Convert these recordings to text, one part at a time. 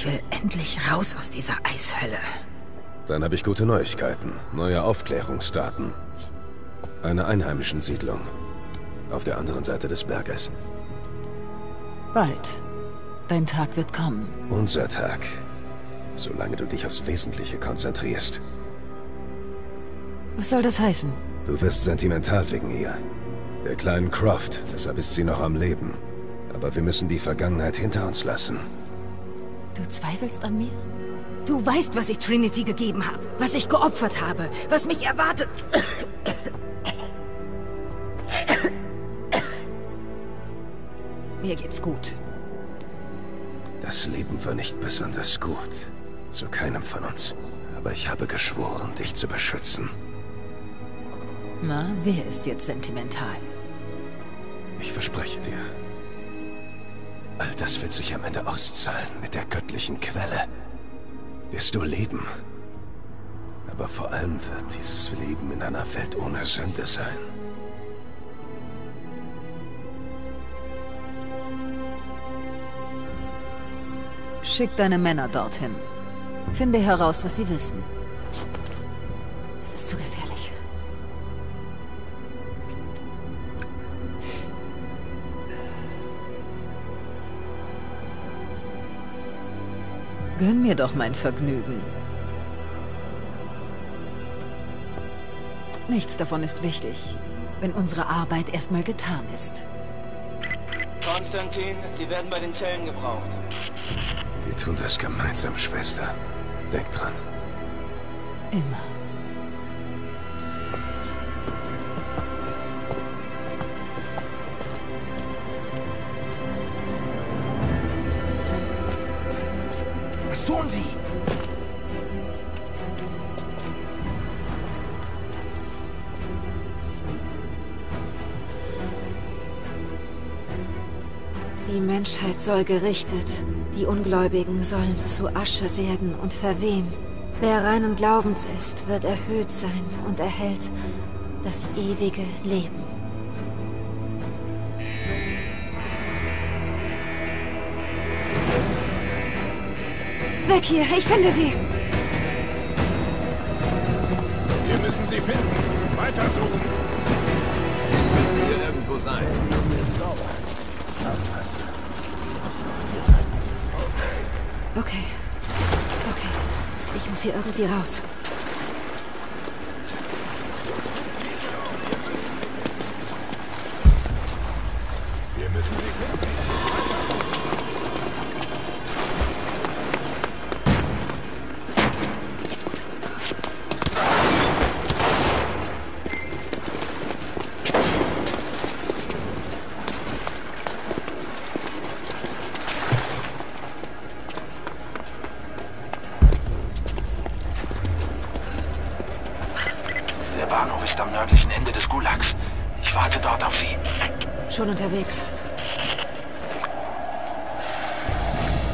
Ich will endlich raus aus dieser Eishölle. Dann habe ich gute Neuigkeiten. Neue Aufklärungsdaten. Eine einheimischen Siedlung. Auf der anderen Seite des Berges. Bald. Dein Tag wird kommen. Unser Tag. Solange du dich aufs Wesentliche konzentrierst. Was soll das heißen? Du wirst sentimental wegen ihr. Der kleinen Croft, deshalb ist sie noch am Leben. Aber wir müssen die Vergangenheit hinter uns lassen. Du zweifelst an mir? Du weißt, was ich Trinity gegeben habe, was ich geopfert habe, was mich erwartet. Mir geht's gut. Das Leben war nicht besonders gut. Zu keinem von uns. Aber ich habe geschworen, dich zu beschützen. Na, wer ist jetzt sentimental? Ich verspreche dir, all das wird sich am Ende auszahlen mit der göttlichen Quelle. Wirst du leben. Aber vor allem wird dieses Leben in einer Welt ohne Sünde sein. Schick deine Männer dorthin. Finde heraus, was sie wissen. Es ist zu gefährlich. Gönn mir doch mein Vergnügen. Nichts davon ist wichtig, wenn unsere Arbeit erstmal getan ist. Konstantin, Sie werden bei den Zellen gebraucht. Wir tun das gemeinsam, Schwester. Denk dran. Immer. Was tun Sie? Die Menschheit soll gerichtet. Die Ungläubigen sollen zu Asche werden und verwehen. Wer reinen Glaubens ist, wird erhöht sein und erhält das ewige Leben. Weg hier, ich finde sie! Wir müssen sie finden. Weitersuchen. Wir müssen hier irgendwo sein. Okay. Okay. Ich muss hier irgendwie raus. Wir müssen sie finden. Unterwegs.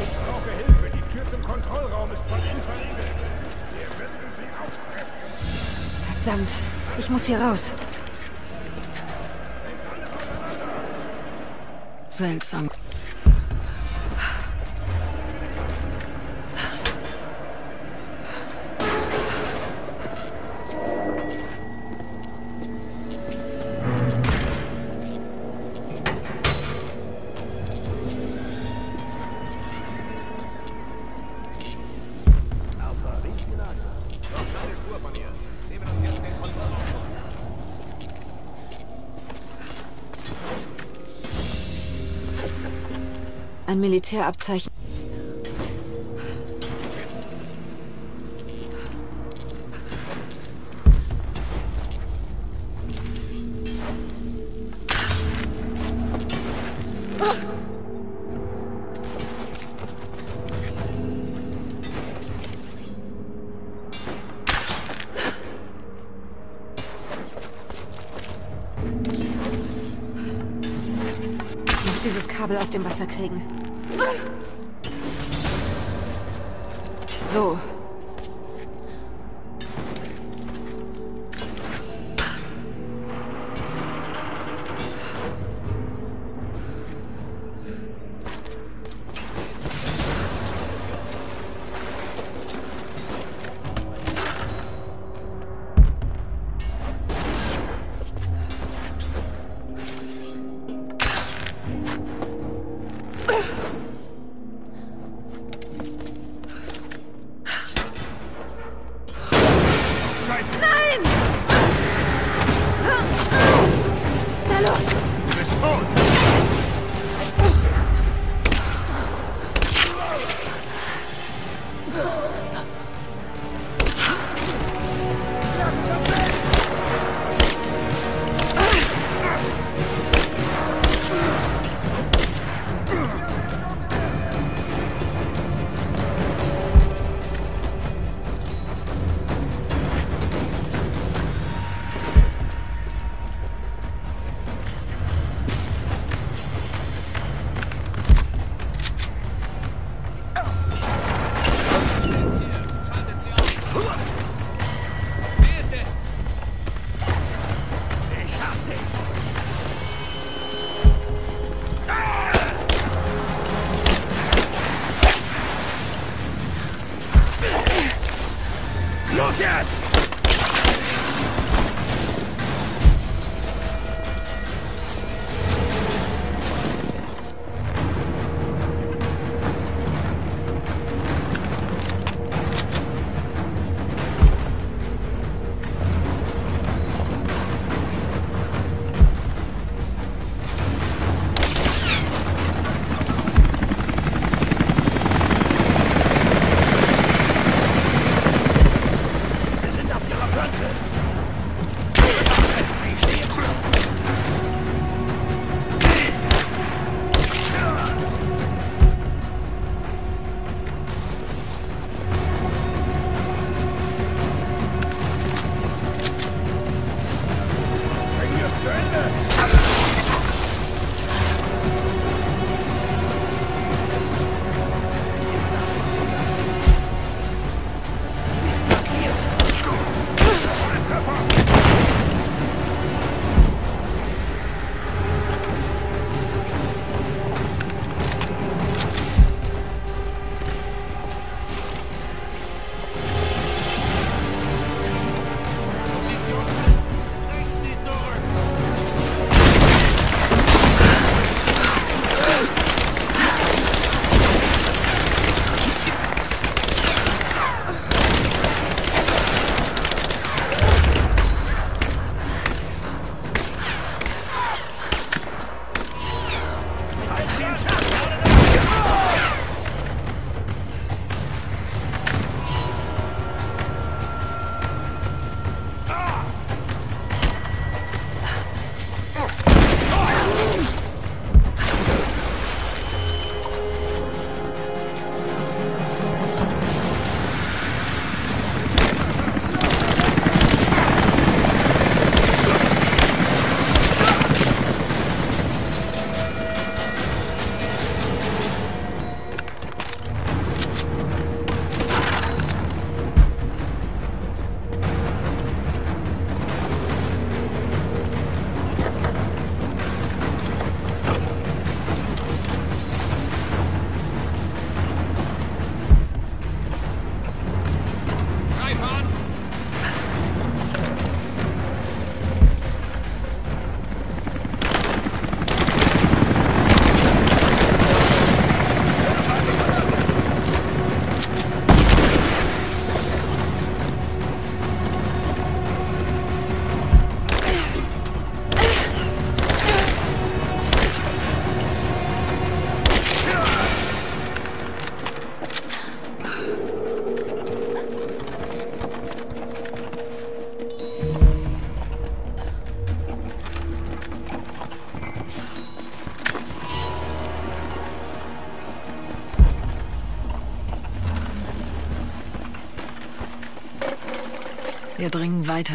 Ich brauche Hilfe. Die Tür zum Kontrollraum ist von innen verriegelt. Wir müssen sie aufbrechen. Verdammt. Ich muss hier raus. Seltsam. Ein Militärabzeichen. Ich muss dieses Kabel aus dem Wasser kriegen. So. los? Du bist Wir dringen weiter.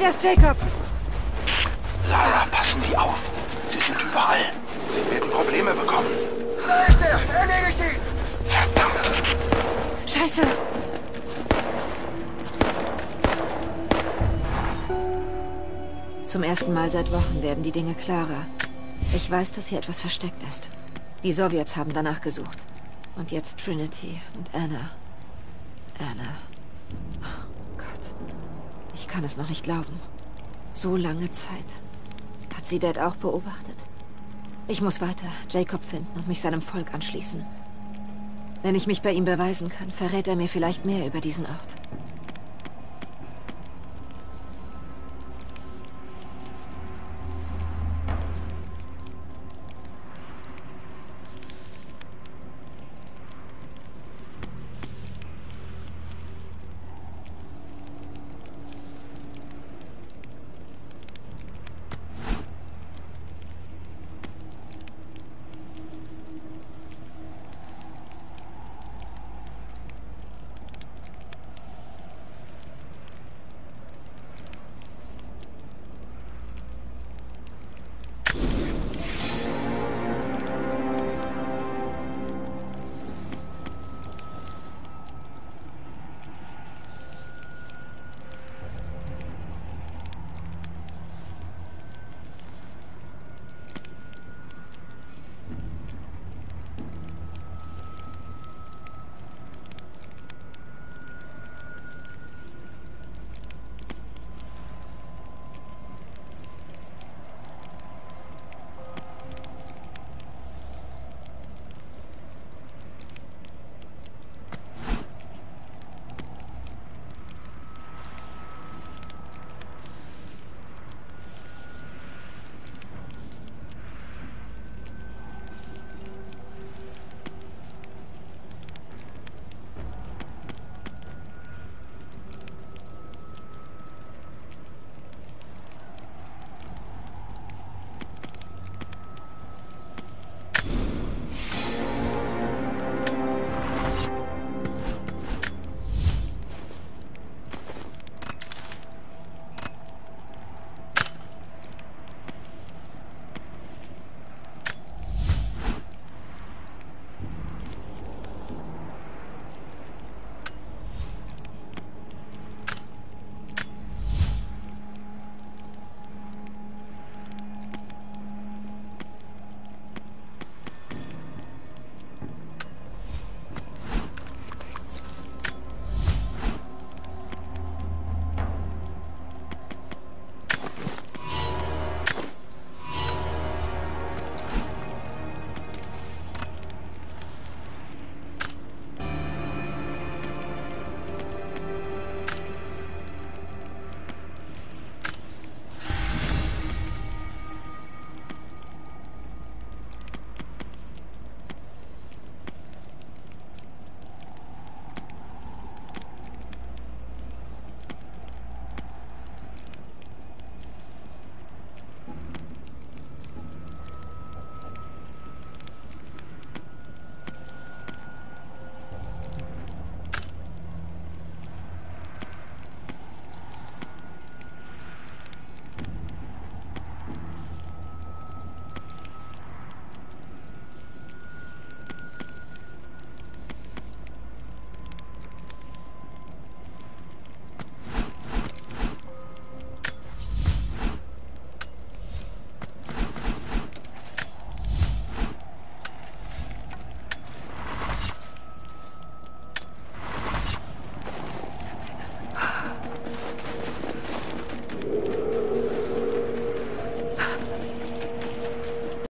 sieh das, Jacob! Lara, passen Sie auf. Sie sind überall. Sie werden Probleme bekommen. Da ist er! Erledigt ihn! Verdammt! Scheiße! Zum ersten Mal seit Wochen werden die Dinge klarer. Ich weiß, dass hier etwas versteckt ist. Die Sowjets haben danach gesucht. Und jetzt Trinity und Anna. Anna. Oh Gott. Ich kann es noch nicht glauben. So lange Zeit. Hat sie Dad auch beobachtet? Ich muss weiter, Jacob finden und mich seinem Volk anschließen. Wenn ich mich bei ihm beweisen kann, verrät er mir vielleicht mehr über diesen Ort.